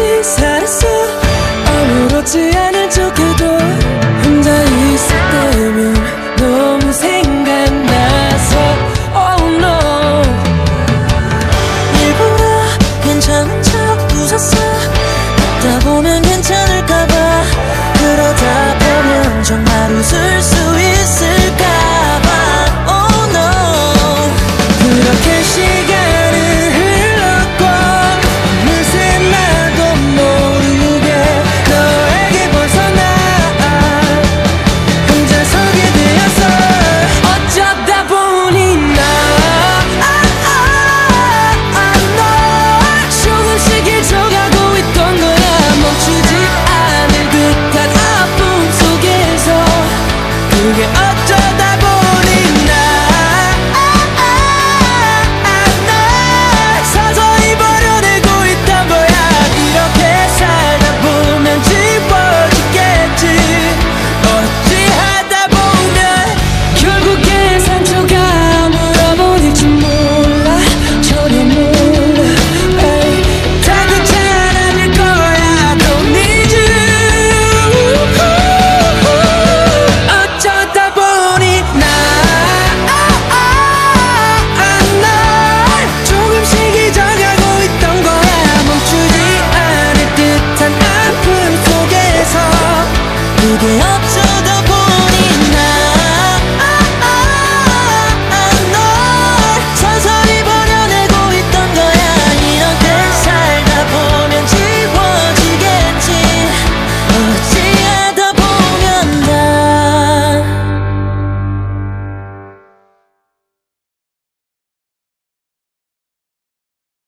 없이 살았어. 아무렇지 않은 척해도 혼자 있을 때